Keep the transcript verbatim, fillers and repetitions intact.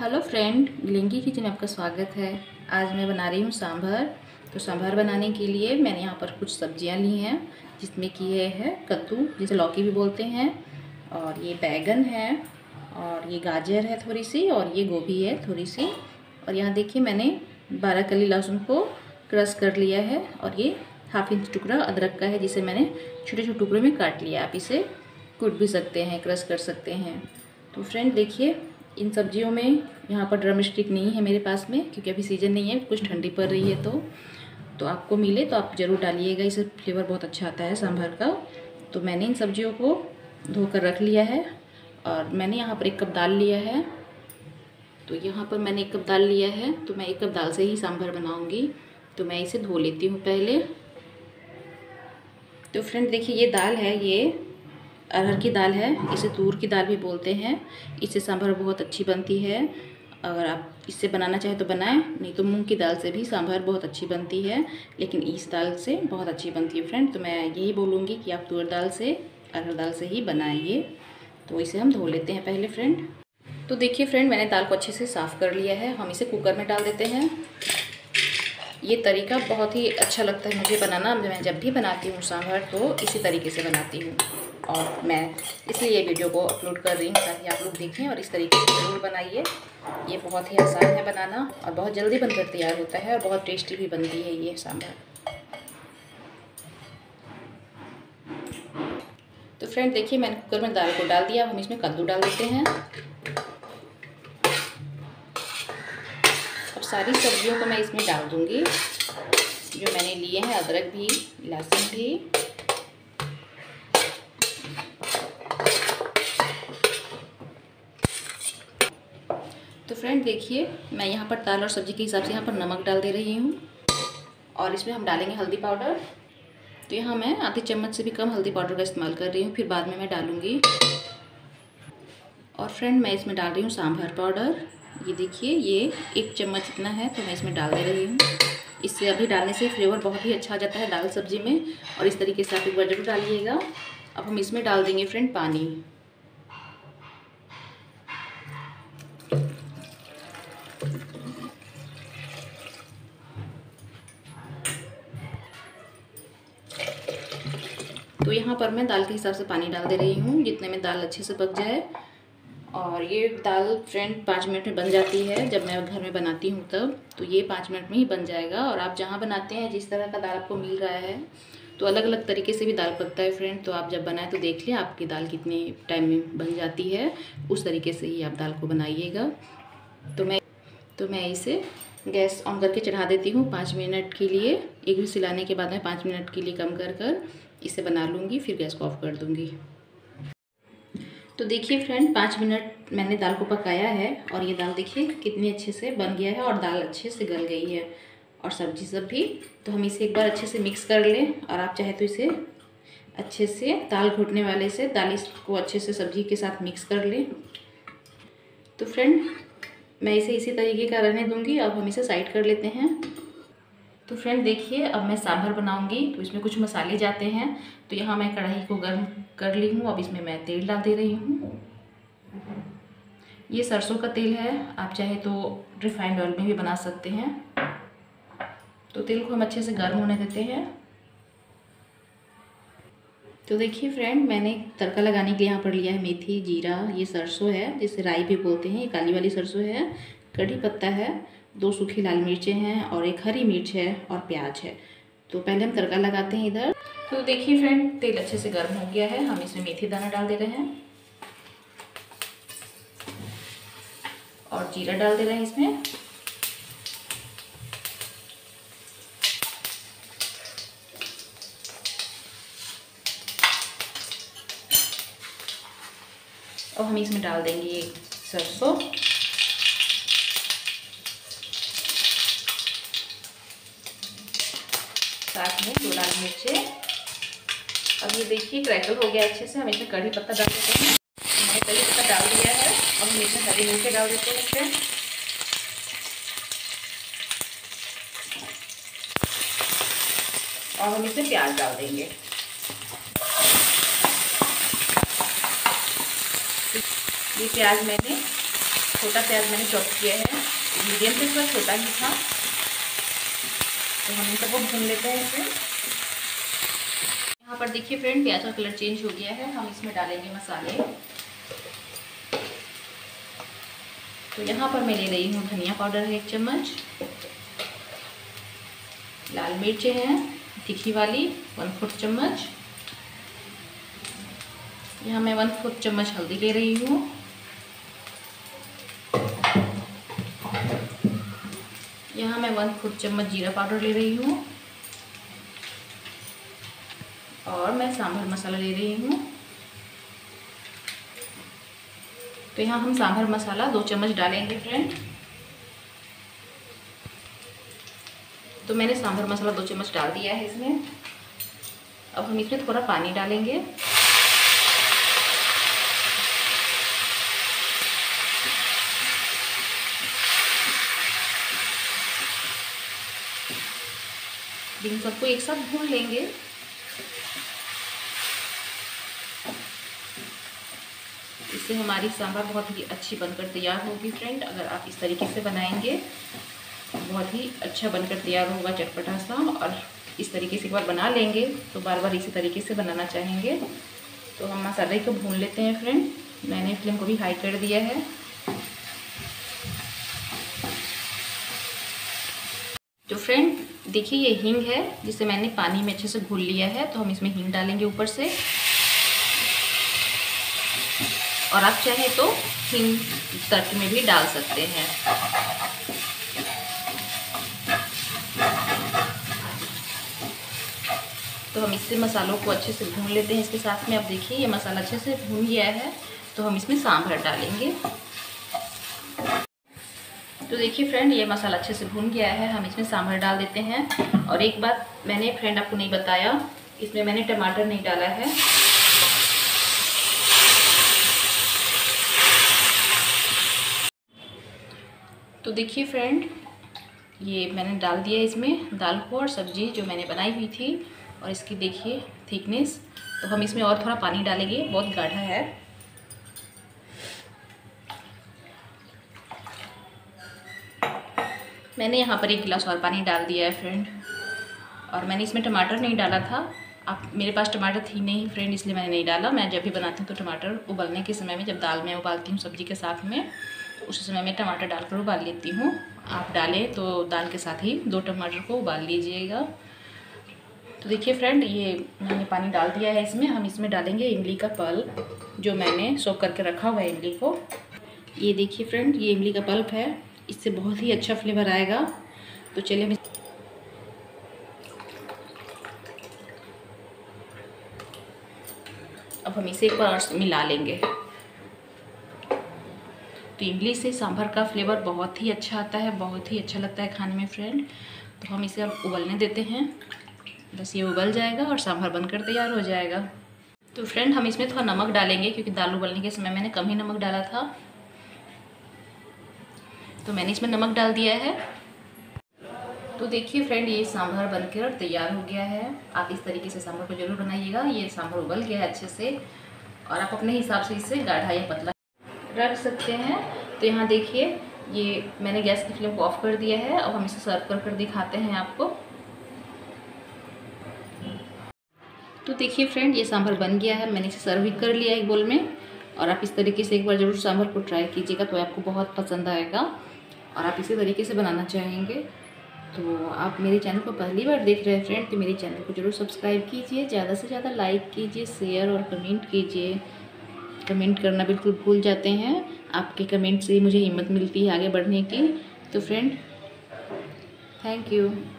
Hello friend, ग्लिंकी kitchen में आपका स्वागत है। आज मैं बना रही हूँ सांभर। तो सांभर बनाने के लिए मैंने यहाँ पर कुछ सब्जियाँ ली हैं, जिसमें कि ये है कद्दू, जिसे लौकी भी बोलते हैं, और ये बैगन है, और ये गाजर है थोड़ी सी, और ये गोभी है थोड़ी सी। और यहाँ देखिए मैंने बारह कली लहसुन को क्रश कर लिया है, और ये हाफ इंच टुकड़ा अदरक का है, जिसे मैंने छोटे छोटे टुकड़ों में काट लिया। आप इसे कूट भी सकते हैं, क्रश कर सकते हैं। तो फ्रेंड देखिए, इन सब्जियों में यहाँ पर ड्रम स्टिक नहीं है मेरे पास में, क्योंकि अभी सीजन नहीं है, कुछ ठंडी पड़ रही है। तो तो आपको मिले तो आप ज़रूर डालिएगा, इससे फ्लेवर बहुत अच्छा आता है सांभर का। तो मैंने इन सब्जियों को धोकर रख लिया है, और मैंने यहाँ पर एक कप दाल लिया है। तो यहाँ पर मैंने एक कप दाल लिया है, तो मैं एक कप दाल से ही सांभर बनाऊँगी। तो मैं इसे धो लेती हूँ पहले। तो फ्रेंड देखिए, ये दाल है, ये अरहर की दाल है, इसे तूर की दाल भी बोलते हैं। इससे सांभर बहुत अच्छी बनती है। अगर आप इससे बनाना चाहें तो बनाएं, नहीं तो मूंग की दाल से भी सांभर बहुत अच्छी बनती है, लेकिन इस दाल से बहुत अच्छी बनती है फ्रेंड। तो मैं यही बोलूँगी कि आप तूर दाल से, अरहर दाल से ही बनाइए। तो इसे हम धो लेते हैं पहले फ्रेंड। तो देखिए फ्रेंड, मैंने दाल को अच्छे से साफ़ कर लिया है। हम इसे कुकर में डाल देते हैं। ये तरीका बहुत ही अच्छा लगता है मुझे बनाना। मैं जब भी बनाती हूँ सांभर तो इसी तरीके से बनाती हूँ, और मैं इसलिए ये वीडियो को अपलोड कर रही हूँ ताकि आप लोग देखें और इस तरीके से ज़रूर बनाइए। ये बहुत ही आसान है बनाना, और बहुत जल्दी बनकर तैयार होता है, और बहुत टेस्टी भी बनती है ये सांभर। तो फ्रेंड देखिए, मैंने कुकर में दाल को डाल दिया। अब हम इसमें कद्दू डाल देते हैं। अब सारी सब्जियों को मैं इसमें डाल दूँगी जो मैंने लिए हैं, अदरक भी, लहसुन भी। तो फ्रेंड देखिए, मैं यहाँ पर दाल और सब्जी के हिसाब से यहाँ पर नमक डाल दे रही हूँ, और इसमें हम डालेंगे हल्दी पाउडर। तो यहाँ मैं आधे चम्मच से भी कम हल्दी पाउडर का इस्तेमाल कर रही हूँ, फिर बाद में मैं डालूँगी। और फ्रेंड मैं इसमें डाल रही हूँ सांभर पाउडर। ये देखिए, ये एक चम्मच इतना है, तो मैं इसमें डाल दे रही हूँ। इससे अभी डालने से फ्लेवर बहुत ही अच्छा आ जाता है दाल सब्जी में, और इस तरीके से आप एक बार जरूर डालिएगा। अब हम इसमें डाल देंगे फ्रेंड पानी। तो यहाँ पर मैं दाल के हिसाब से पानी डाल दे रही हूँ, जितने में दाल अच्छे से पक जाए। और ये दाल फ्रेंड पाँच मिनट में बन जाती है, जब मैं घर में बनाती हूँ तब। तो ये पाँच मिनट में ही बन जाएगा। और आप जहाँ बनाते हैं, जिस तरह का दाल आपको मिल रहा है, तो अलग अलग तरीके से भी दाल पकता है फ्रेंड। तो आप जब बनाएं तो देख लें आपकी दाल कितने टाइम में बन जाती है, उस तरीके से ही आप दाल को बनाइएगा। तो मैं तो मैं इसे गैस ऑन करके चढ़ा देती हूँ पाँच मिनट के लिए। एक भी सिलाने के बाद मैं पाँच मिनट के लिए कम कर कर इसे बना लूँगी, फिर गैस को ऑफ कर दूँगी। तो देखिए फ्रेंड, पाँच मिनट मैंने दाल को पकाया है, और ये दाल देखिए कितनी अच्छे से बन गया है, और दाल अच्छे से गल गई है, और सब्जी सब भी। तो हम इसे एक बार अच्छे से मिक्स कर लें, और आप चाहे तो इसे अच्छे से दाल घोटने वाले से दाल इसको अच्छे से सब्जी के साथ मिक्स कर लें। तो फ्रेंड मैं इसे इसी तरीके का रहने दूंगी। अब हम इसे साइड कर लेते हैं। तो फ्रेंड देखिए, अब मैं सांभर बनाऊंगी। तो इसमें कुछ मसाले जाते हैं। तो यहाँ मैं कढ़ाई को गर्म कर ली हूँ। अब इसमें मैं तेल डाल दे रही हूँ। ये सरसों का तेल है, आप चाहे तो रिफाइंड ऑयल में भी बना सकते हैं। तो तेल को हम अच्छे से गर्म होने देते हैं। तो देखिए फ्रेंड, मैंने तड़का लगाने के लिए यहाँ पर लिया है मेथी, जीरा, ये सरसों है जिसे राई भी बोलते हैं, ये काली वाली सरसों है, कड़ी पत्ता है, दो सूखी लाल मिर्चें हैं, और एक हरी मिर्च है, और प्याज है। तो पहले हम तड़का लगाते हैं इधर। तो देखिए फ्रेंड, तेल अच्छे से गर्म हो गया है। हम इसमें मेथी दाना डाल दे रहे हैं, और जीरा डाल दे रहे हैं इसमें। और हम इसमें डाल देंगे सरसों। साथ में दो लाल मिर्चें। अब ये देखिए क्रैकल हो गया अच्छे से। हम इसमें कड़ी पत्ता डाल देते हैं। मैंने कड़ी पत्ता डाल दिया है। अब हम इसमें हरी मिर्चें डाल देते हैं इसमें। और हम इसमें प्याज डाल देंगे। ये प्याज मैंने छोटा प्याज मैंने चॉप किया है, मीडियम से थोड़ा छोटा ही था, तो हम सबको भून लेते हैं इसमें। यहाँ पर देखिए फ्रेंड प्याज का कलर चेंज हो गया है, हम इसमें डालेंगे मसाले। तो यहाँ पर मैं ले रही हूँ धनिया पाउडर है एक चम्मच, लाल मिर्चें हैं तीखी वाली वन फोर्थ चम्मच, यहाँ मैं वन फोर्थ चम्मच हल्दी ले रही हूँ, यहाँ मैं वन फोर्थ चम्मच जीरा पाउडर ले रही हूँ, और मैं सांभर मसाला ले रही हूँ। तो यहाँ हम सांभर मसाला दो चम्मच डालेंगे फ्रेंड। तो मैंने सांभर मसाला दो चम्मच डाल दिया है इसमें। अब हम इसमें थोड़ा पानी डालेंगे। इन सबको एक साथ भून लेंगे। इससे हमारी सांभर बहुत ही अच्छी बनकर तैयार होगी फ्रेंड। अगर आप इस तरीके से बनाएंगे तो बहुत ही अच्छा बनकर तैयार होगा, चटपटा सा। और इस तरीके से एक बार बना लेंगे तो बार बार इसी तरीके से बनाना चाहेंगे। तो हम मसाले को भून लेते हैं फ्रेंड। मैंने फ्लेम को भी हाई कर दिया है। तो फ्रेंड देखिए ये हींग है जिसे मैंने पानी में अच्छे से घोल लिया है, तो हम इसमें हींग डालेंगे ऊपर से। और आप चाहे तो हींग तड़के में भी डाल सकते हैं। तो हम इससे मसालों को अच्छे से भून लेते हैं। इसके साथ में आप देखिए ये मसाला अच्छे से भून गया है, तो हम इसमें सांभर डालेंगे। तो देखिए फ्रेंड ये मसाला अच्छे से भून गया है, हम इसमें सांभर डाल देते हैं। और एक बात मैंने फ्रेंड आपको नहीं बताया, इसमें मैंने टमाटर नहीं डाला है। तो देखिए फ्रेंड ये मैंने डाल दिया इसमें दाल को और सब्जी जो मैंने बनाई हुई थी, और इसकी देखिए थिकनेस। तो हम इसमें और थोड़ा पानी डालेंगे, बहुत गाढ़ा है। मैंने यहाँ पर एक गिलास और पानी डाल दिया है फ्रेंड। और मैंने इसमें टमाटर नहीं डाला था, आप मेरे पास टमाटर थी नहीं फ्रेंड, इसलिए मैंने नहीं डाला। मैं जब भी बनाती हूँ तो टमाटर उबलने के समय में, जब दाल में उबालती हूँ सब्जी के साथ में, उस समय मैं टमाटर डालकर उबाल लेती हूँ। आप डालें तो दाल के साथ ही दो टमाटर को उबाल लीजिएगा। तो देखिए फ्रेंड ये मैंने पानी डाल दिया है इसमें। हम इसमें डालेंगे इमली का पल्प, जो मैंने सोख करके रखा हुआ है इमली को। ये देखिए फ्रेंड ये इमली का पल्प है, इससे बहुत ही अच्छा फ्लेवर आएगा। तो चलिए हम अब हम इसे एक बार मिला लेंगे। तो इमली से सांभर का फ्लेवर बहुत ही अच्छा आता है, बहुत ही अच्छा लगता है खाने में फ्रेंड। तो हम इसे अब उबलने देते हैं, बस ये उबल जाएगा और सांभर बनकर तैयार हो जाएगा। तो फ्रेंड हम इसमें थोड़ा नमक डालेंगे, क्योंकि दाल उबलने के समय मैंने कम ही नमक डाला था। तो मैंने इसमें नमक डाल दिया है। तो देखिए फ्रेंड ये सांभर बनकर तैयार हो गया है। आप इस तरीके से सांभर को जरूर बनाइएगा। ये सांभर उबल गया है अच्छे से, और आप अपने हिसाब से इसे गाढ़ा या पतला रख सकते हैं। तो यहाँ देखिए ये मैंने गैस की फ्लेम को ऑफ कर दिया है। अब हम इसे सर्व कर कर दिखाते हैं आपको। तो देखिए फ्रेंड ये सांभर बन गया है, मैंने इसे सर्व भी कर लिया है एक बोल में। और आप इस तरीके से एक बार ज़रूर सांभर को ट्राई कीजिएगा, तो आपको बहुत पसंद आएगा और आप इसी तरीके से बनाना चाहेंगे। तो आप मेरे चैनल को पहली बार देख रहे हैं फ्रेंड, तो मेरे चैनल को जरूर सब्सक्राइब कीजिए, ज़्यादा से ज़्यादा लाइक कीजिए, शेयर और कमेंट कीजिए। कमेंट करना बिल्कुल भूल जाते हैं, आपके कमेंट से मुझे हिम्मत मिलती है आगे बढ़ने की। तो फ्रेंड थैंक यू।